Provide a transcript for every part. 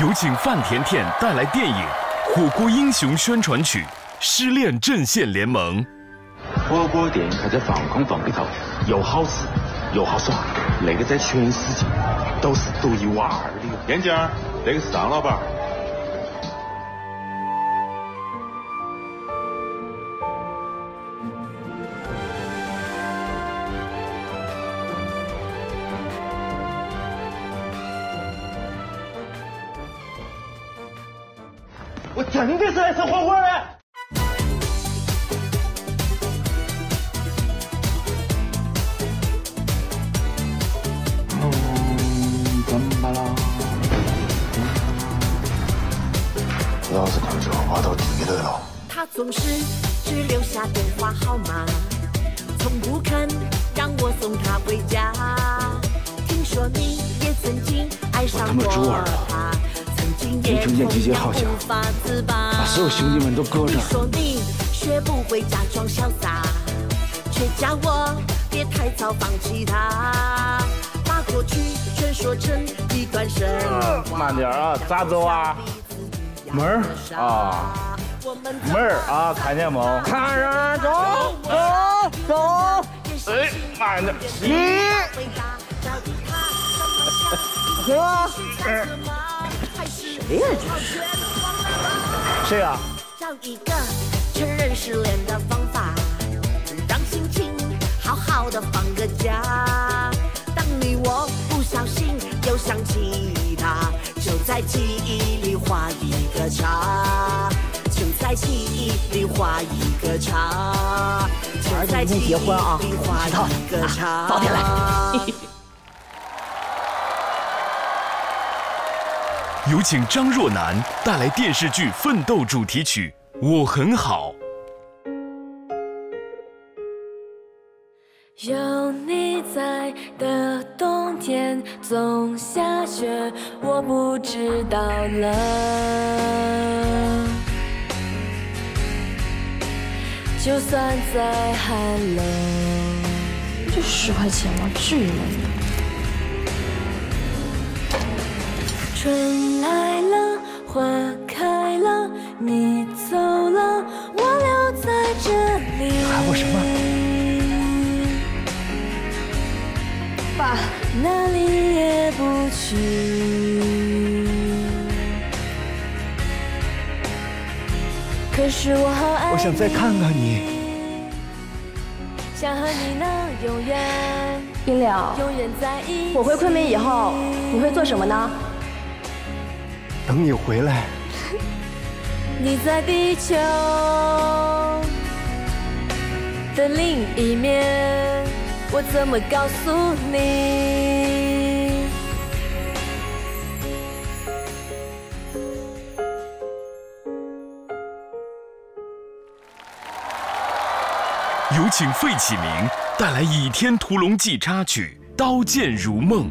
有请范甜甜带来电影《火锅英雄》宣传曲《失恋阵线联盟》。火锅店开在防空洞里头，又好吃又好耍，那个在全世界都是独一无二的。燕姐，那个是张老板。 我真的是来吃火锅的。怎么了？老子感觉我都疲累了。他总是只留下电话号码，从不肯让我送他回家。听说你也曾经爱上过他。 你逐渐集结号角，把所有兄弟们都搁这儿。你学不会假装潇洒，却叫我别太早放弃他。把过去全说成一段神话。慢点啊，咋走啊？门儿啊，门儿啊，看见没？看着走走走。哎，慢点。你和。 谁呀？这是谁啊？找一个承认失恋的方法，让心情好好的放个假。当你我不小心又想起他，就在记忆里画一个叉，就在记忆里画一个叉。儿子已经结婚啊，知道了，早点来。 有请张若楠带来电视剧《奋斗》主题曲《我很好》。有你在的冬天总下雪，我不知道冷。就算再寒冷，这10块钱我至于吗？ 春来了，花开了，你走了，我留在这里。喊我什么？爸，哪里也不去。可是我好爱你。我想再看看你。想和你能永远。冰了，永远在一起。我回昆明以后，你会做什么呢？ 等你回来。你在地球的另一面，我怎么告诉你？有请费启鸣带来《倚天屠龙记》插曲《刀剑如梦》。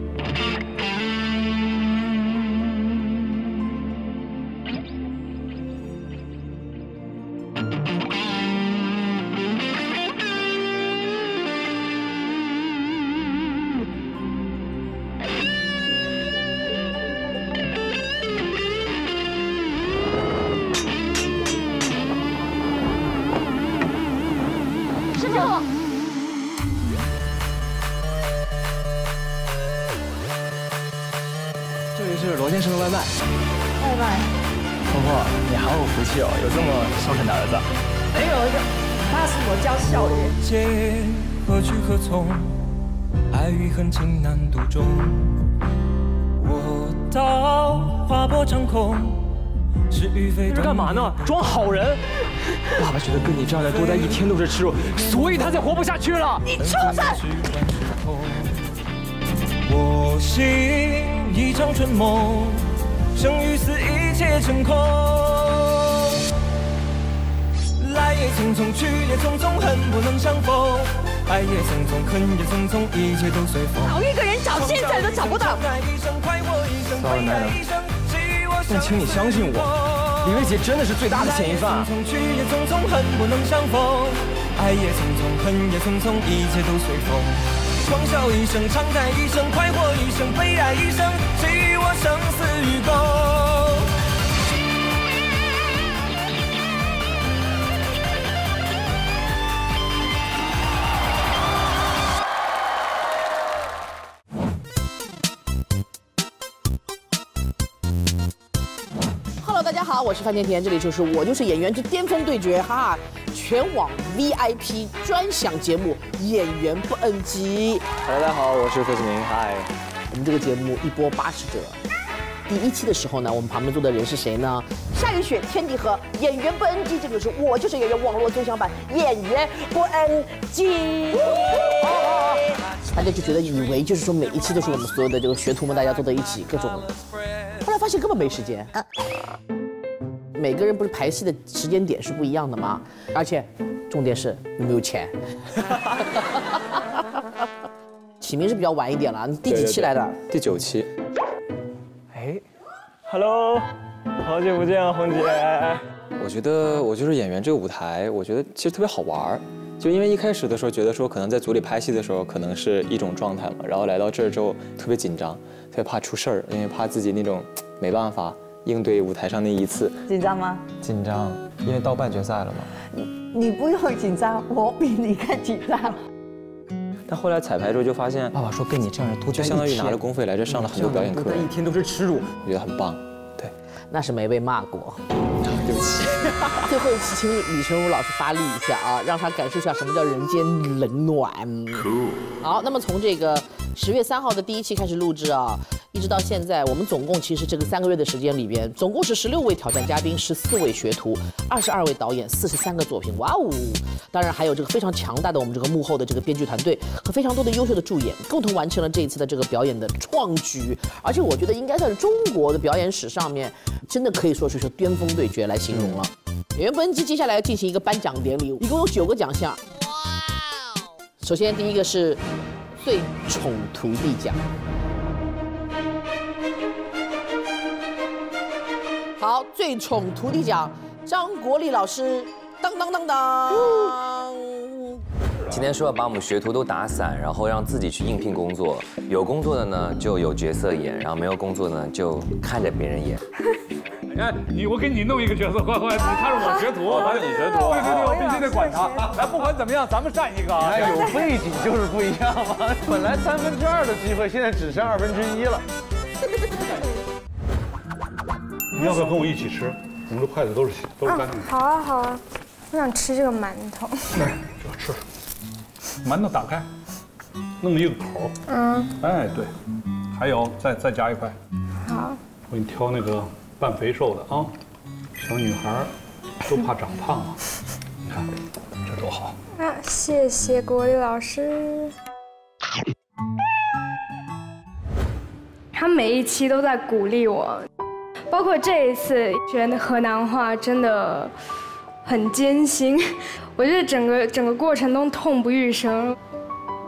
这是罗先生的外卖。外卖。婆婆，你好有福气哦，有这么孝顺的儿子。没有一个，那是我家孝顺。界何去何从？爱与恨情难独钟。我刀划破长空，是与非。你是干嘛呢？装好人。爸爸觉得跟你这样的多待一天都是耻辱，所以他才活不下去了。你畜生！ 一场春梦，生与死，一切成空。来也匆匆，去也匆匆，恨不能相逢。爱也匆匆，恨也匆匆，一切都随风。找一个人找现在都找不到。Sorry madam， 但请你相信我，李薇姐真的是最大的嫌疑犯。匆匆去也匆匆，恨不能相逢。爱也匆匆，恨也匆匆，一切都随风。 狂笑一声，长叹一声，快活一生，悲哀一生，谁与我生死与共？好，我是范甜甜，这里就是我就是演员之巅峰对决，哈哈，全网 VIP 专享节目《演员不 NG》。大家好，我是费志明，嗨。我们这个节目一波80折，第一期的时候呢，我们旁边坐的人是谁呢？夏雨雪、天地和《演员不 NG》，这个是我就是演员网络最强版《演员不 NG》。大家就觉得以为就是说每一期都是我们所有的这个学徒们大家坐在一起各种，后来发现根本没时间。每个人不是排戏的时间点是不一样的吗？而且，重点是有没有钱。起名是比较晚一点了，你第几期来的？第9期。哎 ，Hello， 好久不见啊，红姐。我觉得我就是演员这个舞台，我觉得其实特别好玩。 就因为一开始的时候觉得说可能在组里拍戏的时候可能是一种状态嘛，然后来到这儿之后特别紧张，特别怕出事儿，因为怕自己那种没办法应对舞台上那一次。紧张吗？紧张，因为到半决赛了嘛。你不用紧张，我比你更紧张。但后来彩排之后就发现，爸爸说跟你这样多就相当于拿了公费来这上了很多表演课，一天都是耻辱，我觉得很棒。对，那是没被骂过。 对不起，最后一期请李成儒老师发力一下啊，让他感受一下什么叫人间冷暖。好，那么从这个10月3号的第1期开始录制啊，一直到现在，我们总共其实这个3个月的时间里边，总共是16位挑战嘉宾，14位学徒，22位导演，43个作品。哇哦！当然还有这个非常强大的我们这个幕后的这个编剧团队和非常多的优秀的助演，共同完成了这一次的这个表演的创举。而且我觉得应该算是中国的表演史上面。 真的可以说是说巅峰对决来形容了。演员不 NG接下来要进行一个颁奖典礼，一共有9个奖项。哇！首先第一个是最宠徒弟奖。好，最宠徒弟奖，张国立老师，当当当当。今天说要把我们学徒都打散，然后让自己去应聘工作。有工作的呢就有角色演，然后没有工作呢就看着别人演。 哎，我给你弄一个角色，乖乖，他是我学徒，他是你学徒，对对对，我必须得管他。来，不管怎么样，咱们站一个啊！有背景就是不一样嘛。本来2/3的机会，现在只剩1/2了。你要不要跟我一起吃？我们的筷子都是干净的。好啊好啊，我想吃这个馒头。来，这吃。馒头打开，弄一个口。嗯。哎，对，还有再加一块。好。我给你挑那个。 半肥瘦的啊，小女孩都怕长胖啊，你看这多好。那谢谢国立老师，他每一期都在鼓励我，包括这一次学河南话真的很艰辛，我觉得整个过程都痛不欲生，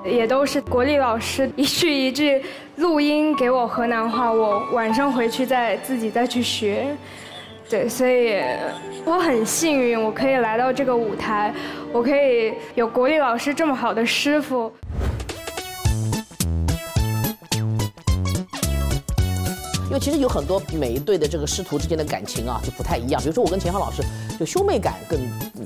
也都是国立老师一句一句。 录音给我河南话，我晚上回去自己再去学，对，所以我很幸运，我可以来到这个舞台，我可以有国立老师这么好的师傅。因为其实有很多每一对的这个师徒之间的感情啊就不太一样，比如说我跟钱浩老师就兄妹感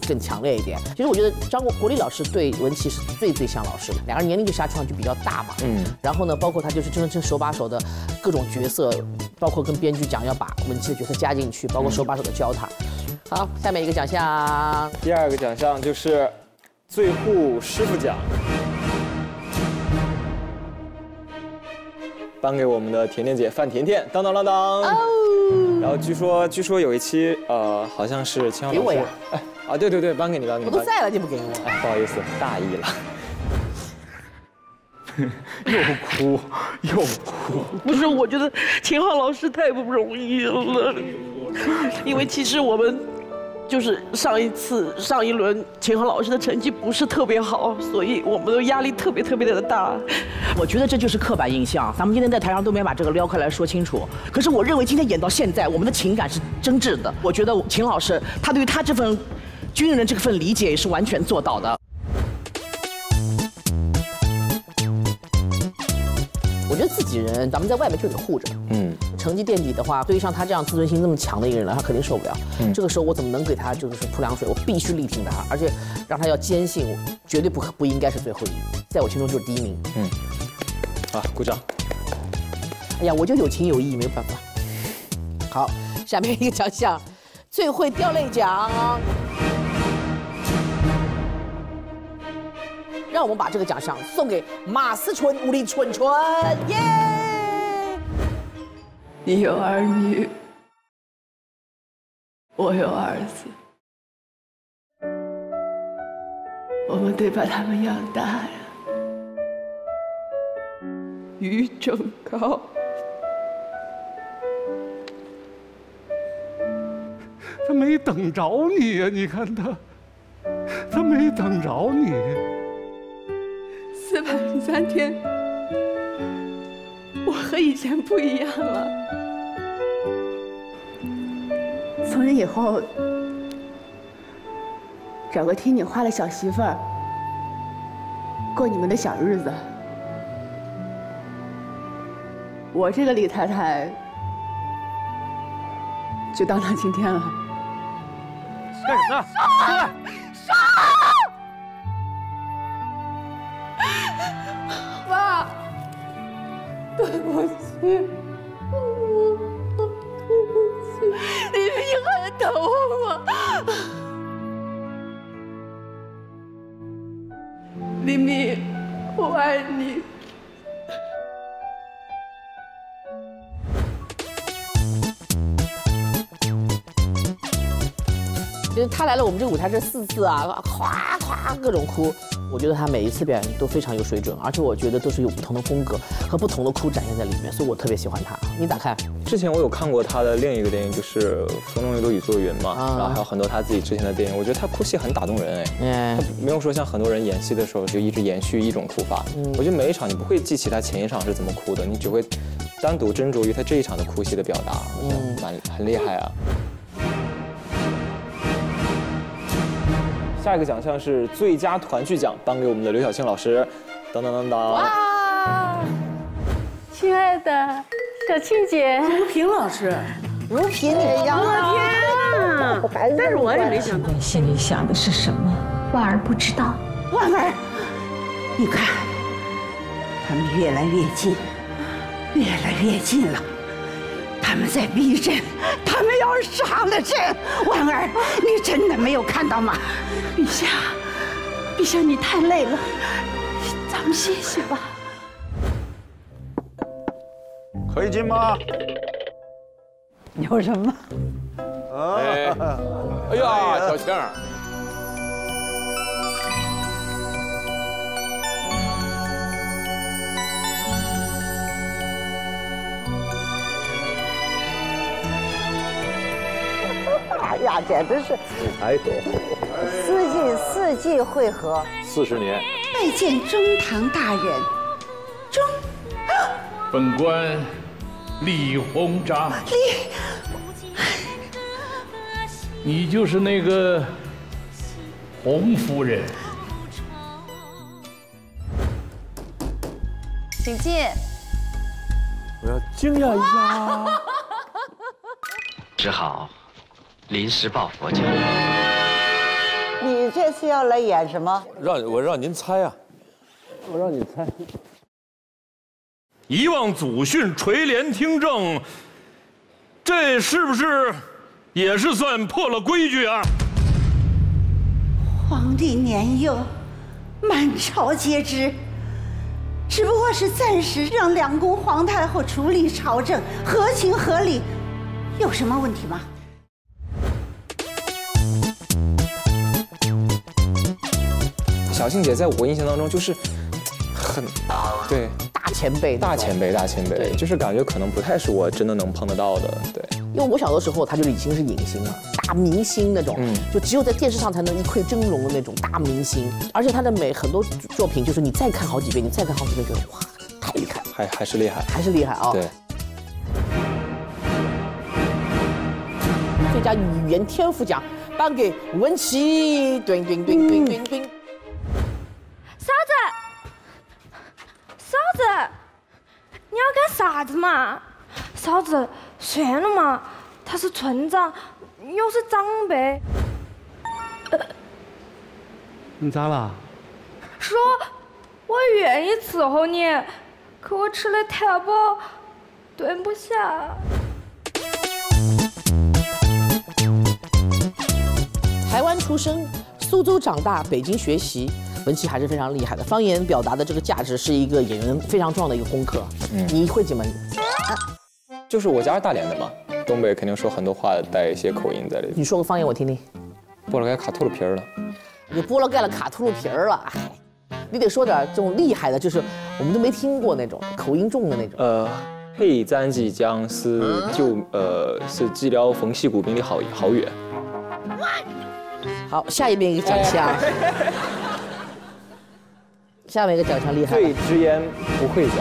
更强烈一点。其实我觉得国立老师对文琪是最像老师的，两个人年龄就相差就比较大嘛。嗯。然后呢，包括他就是真手把手的各种角色，包括跟编剧讲要把文琪的角色加进去，包括手把手的教他。好，下面一个奖项，第2个奖项就是最护师傅奖，颁给我们的甜甜姐范甜甜，当当当当。哦 然后据说有一期，好像是秦昊老师，给我呀！哎啊，对对对，颁给你，颁给你。我都在了，你不给我？哎，不好意思，大意了。又哭。不是，我觉得秦昊老师太不容易了，因为其实我们就是上一轮秦昊老师的成绩不是特别好，所以我们的压力特别的大。 我觉得这就是刻板印象，咱们今天在台上都没把这个撩开来说清楚。可是我认为今天演到现在，我们的情感是真挚的。我觉得秦老师他对于他这份军人这份理解也是完全做到的。我觉得自己人，咱们在外面就得护着。嗯，成绩垫底的话，对于像他这样自尊心这么强的一个人来，他肯定受不了。嗯，这个时候我怎么能给他就是泼凉水？我必须力挺他，而且让他要坚信我绝对不应该是最后一名，在我心中就是第1名。嗯。 啊，鼓掌！哎呀，我就有情有义，没有办法。好，下面一个奖项，最会掉泪奖。让我们把这个奖项送给马思纯、吴丽纯纯，耶！你有儿女，我有儿子，我们得把他们养大呀。 于正高，他没等着你呀！你看他没等着你。413天，我和以前不一样了。从今以后，找个听你话的小媳妇儿，过你们的小日子。 我这个李太太就当到今天了。干什么？出来！手！爸，对不起，对不起，你还疼我吗？黎明，我爱你。 就是他来了我们这个舞台这4次啊，夸夸各种哭，我觉得他每一次表演都非常有水准，而且我觉得都是有不同的风格和不同的哭展现在里面，所以我特别喜欢他。你咋看？之前我有看过他的另一个电影，就是《风中有朵雨做云》嘛，然后还有很多他自己之前的电影，我觉得他哭戏很打动人哎，他没有说像很多人演戏的时候就一直延续一种哭法，我觉得每一场你不会记起他前一场是怎么哭的，你只会单独斟酌于他这一场的哭戏的表达，我觉得很厉害啊。 下一个奖项是最佳团聚奖，颁给我们的刘晓庆老师。当当当当！哇，亲爱的小庆姐，如萍老师，如萍你的腰啊！我天哪！但是我也没想到，心里想的是什么，万儿不知道。万儿，你看，他们越来越近，越来越近了。 他们在逼真，他们要上了阵。婉儿，你真的没有看到吗？陛下，陛下你太累了，咱们歇歇吧。可以进吗？有什么？哎呀，小庆。 呀，简直是！哎，四季会合，40年。拜见中堂大人，中。本官李鸿章。李，你就是那个洪夫人。请进。我要惊讶一下。只好。 临时抱佛脚。你这次要来演什么？我让您猜啊！我让你猜。遗忘祖训，垂帘听政，这是不是也是算破了规矩啊？皇帝年幼，满朝皆知，只不过是暂时让两宫皇太后处理朝政，合情合理，有什么问题吗？ 小庆姐在我印象当中就是很对大前辈，就是感觉可能不太是我真的能碰得到的，对。因为我小的时候，她就已经是影星了，大明星那种，就只有在电视上才能一窥峥嵘的那种大明星。而且她的每很多作品，就是你再看好几遍，觉得哇，太厉害，还是厉害啊！对。最佳语言天赋奖颁给文琪，对。 嫂子，你要干啥子嘛？嫂子，算了嘛，他是村长，又是长辈。你咋了？说，我愿意伺候你，可我吃的太饱，蹲不下。台湾出生，苏州长大，北京学习，文琪还是非常厉害的。方言表达的这个价值是一个演员非常重要的一个功课。你会几门？就是我家是大连的嘛，东北肯定说很多话带一些口音在里面。你说个方言我听听。剥了盖卡秃噜皮儿了。你剥了盖了卡秃噜皮儿了，哎。 你得说点这种厉害的，就是我们都没听过那种口音重的那种。嘿，詹吉江是是治疗冯戏骨病的好远。好，下一遍一个奖项。下面一个奖项厉害。对直言不讳奖，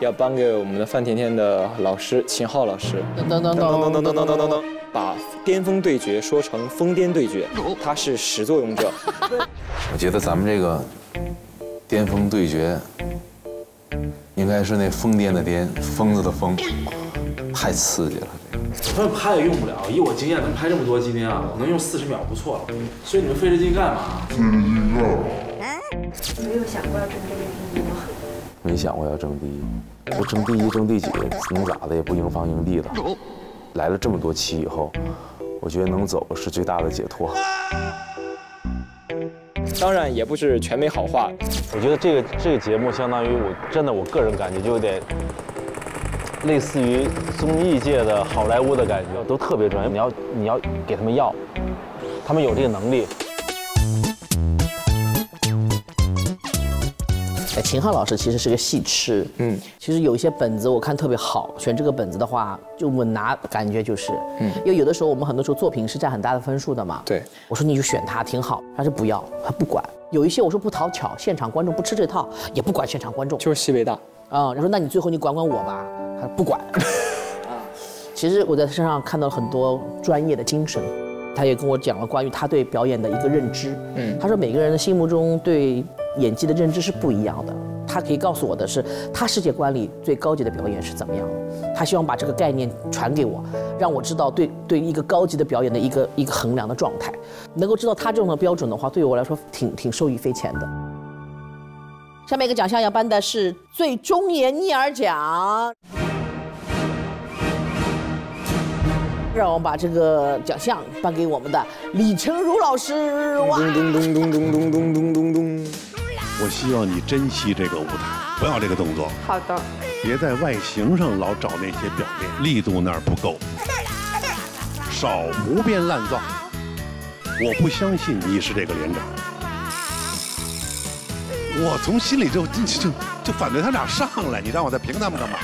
要颁给我们的范甜甜的老师秦昊老师。等。 把巅峰对决说成疯癫对决，他是始作俑者。我觉得咱们这个巅峰对决，应该是那疯癫的癫，疯子的疯，太刺激了。他们拍也用不了，以我经验，他们拍这么多今天啊，我能用40秒不错了。所以你们费这劲干嘛？没有想过要争第一吗？没想过要争第一，我争第一争第几，能咋的也不赢方赢地的。 来了这么多期以后，我觉得能走是最大的解脱。当然也不是全没好话。我觉得这个节目相当于我个人感觉就有点类似于综艺界的好莱坞的感觉，都特别专业。你要给他们要，他们有这个能力。哎，秦昊老师其实是个戏痴，其实有一些本子我看特别好，选这个本子的话就稳拿，感觉就是，因为有的时候我们很多时候作品是占很大的分数的嘛，对，我说你就选它挺好，他说不要，他不管，有一些我说不讨巧，现场观众不吃这套，也不管现场观众，就是戏为大，啊，他说那你最后你管管我吧，他说不管，啊，其实我在身上看到了很多专业的精神。 他也跟我讲了关于他对表演的一个认知。他说每个人的心目中对演技的认知是不一样的。他可以告诉我的是，他世界观里最高级的表演是怎么样的。他希望把这个概念传给我，让我知道对一个高级的表演的一个衡量的状态。能够知道他这种的标准的话，对于我来说挺受益匪浅的。下面一个奖项要颁的是最忠言逆耳奖。 让我们把这个奖项颁给我们的李成儒老师。我希望你珍惜这个舞台，不要这个动作。好的。别在外形上老找那些表面，力度那儿不够，少胡编乱造。我不相信你是这个连长。我从心里就反对他俩上来，你让我再评他们干嘛？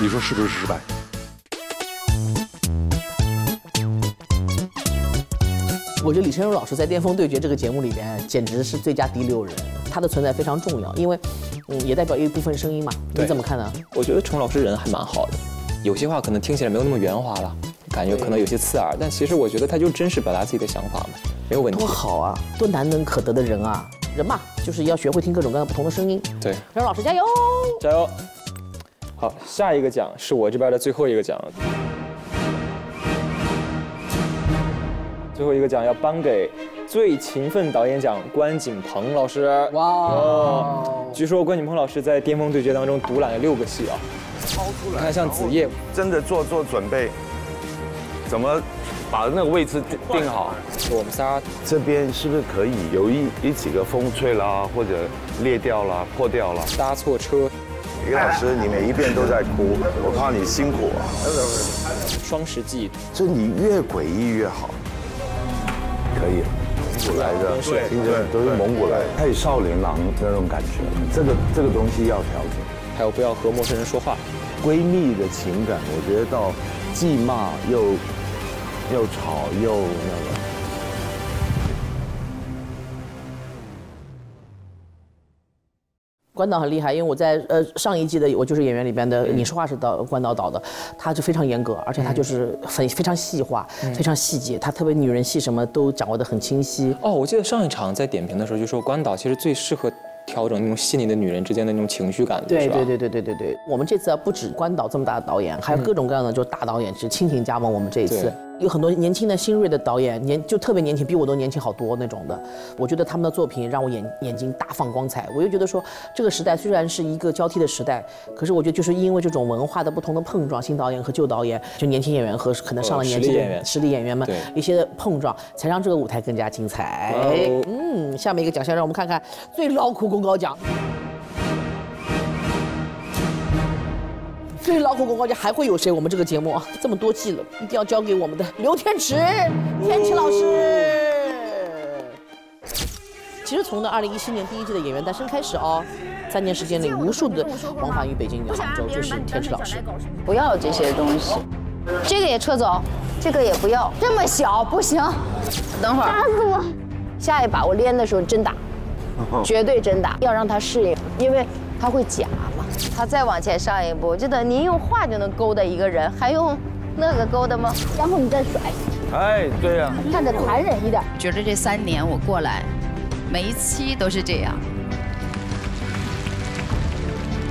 你说是不是失败？ 我觉得李成儒老师在《巅峰对决》这个节目里边，简直是最佳第六人，他的存在非常重要，因为，也代表一部分声音嘛。你怎么看呢？我觉得程老师人还蛮好的，有些话可能听起来没有那么圆滑了，感觉可能有些刺耳，但其实我觉得他就真实表达自己的想法嘛，没有问题。多好啊，多难能可得的人啊！人嘛，就是要学会听各种各样不同的声音。对，程老师加油！加油！好，下一个奖是我这边的最后一个奖。 最后一个奖要颁给最勤奋导演奖关锦鹏老师。哇！据说关锦鹏老师在《巅峰对决》当中独揽了6个戏啊，超出来。你看，像子夜，真的做准备，怎么把那个位置定好？我们仨这边是不是可以有几个风吹啦，或者裂掉啦、破掉啦？搭错车。李老师，你每一遍都在哭，我怕你辛苦啊。双十记，就你越诡异越好。 可以，蒙古来的，对，都是蒙古来的，太少林郎那种感觉，这个东西要调整。还有不要和陌生人说话，闺蜜的情感，我觉得到既骂又吵又那个。关导很厉害，因为我在上一季的我就是演员里边的影视化是导关导导的，他就非常严格，而且他就是非常细化，非常细节，他特别女人戏什么都掌握得很清晰。哦，我记得上一场在点评的时候就说关导其实最适合调整那种细腻的女人之间的那种情绪感的。对，我们这次不止关导这么大的导演，还有各种各样的就是大导演是倾情加盟我们这一次。有很多年轻的新锐的导演，就特别年轻，比我都年轻好多那种的。我觉得他们的作品让我眼睛大放光彩。我又觉得说，这个时代虽然是一个交替的时代，可是我觉得就是因为这种文化的不同的碰撞，新导演和旧导演，就年轻演员和可能上了年纪的实力演员们一些碰撞，才让这个舞台更加精彩。哦、嗯，下面一个奖项让我们看看最劳苦功高奖。 最劳苦功高奖还会有谁？我们这个节目啊，这么多季了，一定要交给我们的刘天池，天池老师。其实从那2017年第一季的演员诞生开始哦，3年时间里，无数的往返于北京与杭州，就是天池老师。不要这些东西，这个也撤走，这个也不要，这么小不行。等会儿，打死我！下一把我连的时候真打，绝对真打，要让他适应，因为他会假。 他再往前上一步，真的，您用话就能勾搭一个人，还用那个勾搭吗？然后你再甩。哎，对呀、啊，看着残忍一点。觉得这3年我过来，每一期都是这样。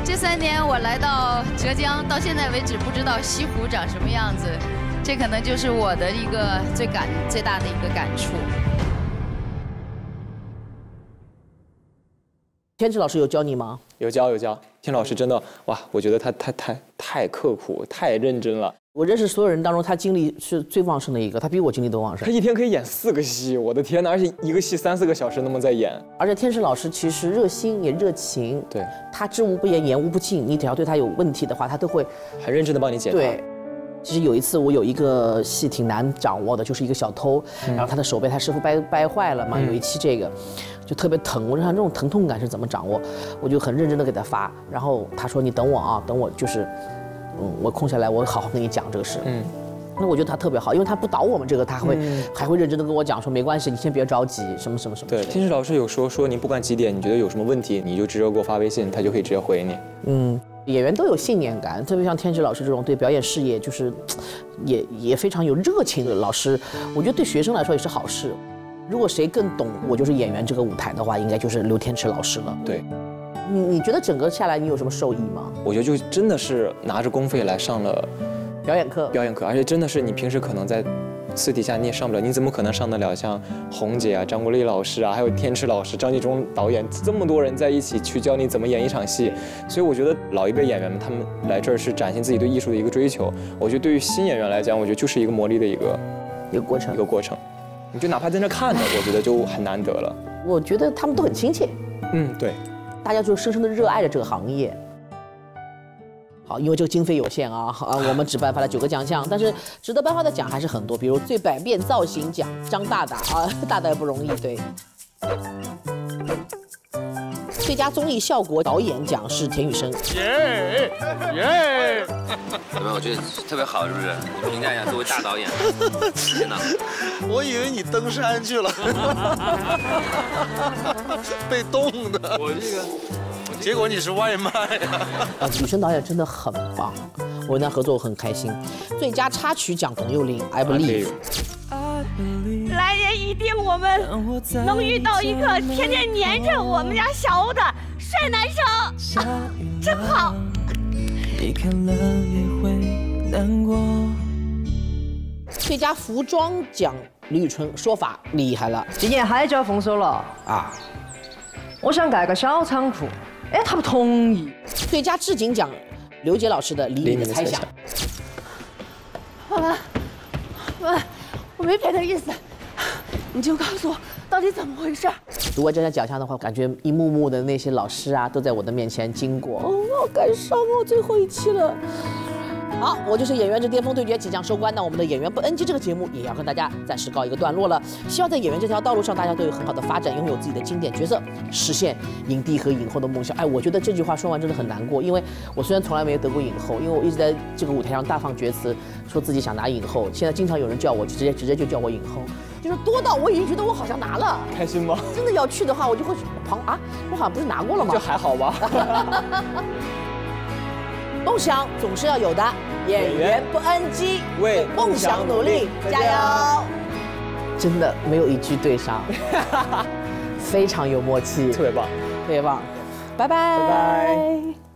这3年我来到浙江，到现在为止不知道西湖长什么样子，这可能就是我的一个最大的一个感触。 天池老师有教你吗？有教。天老师真的哇，我觉得他太刻苦，太认真了。我认识所有人当中，他精力是最旺盛的一个，他比我精力都旺盛。他一天可以演4个戏，我的天哪！而且一个戏3、4个小时那么在演。而且天池老师其实热心也热情，对，他知无不言，言无不尽。你只要对他有问题的话，他都会很认真的帮你解答。对。 其实有一次，我有一个戏挺难掌握的，就是一个小偷，然后他的手被他师傅掰坏了嘛。有一期这个，就特别疼。我就想这种疼痛感是怎么掌握？我就很认真的给他发，然后他说：“你等我啊，等我就是，我空下来，我好好跟你讲这个事。”嗯，那我觉得他特别好，因为他不倒我们这个，他会还会认真的跟我讲说：“没关系，你先别着急，什么。”对，天池老师有时候说您不管几点，你觉得有什么问题，你就直接给我发微信，他就可以直接回你。嗯。 演员都有信念感，特别像天池老师这种对表演事业就是也非常有热情的老师，我觉得对学生来说也是好事。如果谁更懂我就是演员这个舞台的话，应该就是刘天池老师了。对，你觉得整个下来你有什么受益吗？我觉得就真的是拿着公费来上了表演课，而且真的是你平时可能在私底下你也上不了，你怎么可能上得了像红姐啊、张国立老师啊，还有天池老师、张纪中导演这么多人在一起去教你怎么演一场戏？所以我觉得老一辈演员们他们来这儿是展现自己对艺术的一个追求。我觉得对于新演员来讲，我觉得就是一个磨砺的一个过程。你就哪怕在那看着，我觉得就很难得了。我觉得他们都很亲切。嗯，对，大家就深深的热爱着这个行业。 好，因为这个经费有限啊，我们只颁发了9个奖项，但是值得颁发的奖还是很多，比如最百变造型奖，张大大啊，大大也不容易，对。最佳综艺效果导演奖是田雨生。耶！怎么样？我觉得特别好，是不是？你评价一下，作为大导演，真的。我以为你登山去了，被冻的。我这个。 结果你是外卖啊！啊，女生导演真的很棒，我跟她合作我很开心。最佳插曲奖董又霖 ，I believe。来年一定我们能遇到一个天天黏着我们家小欧的帅男生，啊、真好。最佳服装奖李宇春，说法厉害了，今年海角丰收了啊！我想改个小仓库。 哎，他不同意。最佳置景奖，刘杰老师的《李米的猜想》。老板，老板，我没别的意思，你就告诉我到底怎么回事。如果真的奖项的话，感觉一幕幕的那些老师啊，都在我的面前经过。哦，好感伤哦，最后一期了。好，我就是演员之巅峰对决即将收官，那我们的演员不 NG 这个节目也要跟大家暂时告一个段落了。希望在演员这条道路上，大家都有很好的发展，拥有自己的经典角色，实现影帝和影后的梦想。哎，我觉得这句话说完真的很难过，因为我虽然从来没有得过影后，因为我一直在这个舞台上大放厥词，说自己想拿影后。现在经常有人叫我，直接就叫我影后，就是多到我已经觉得我好像拿了，开心吗？真的要去的话，我就会我好像不是拿过了吗？就还好吧。梦想总是要有的，演员不 NG， 为梦想努力，加油！真的没有一句对上，非常有默契，特别棒，拜拜，拜拜。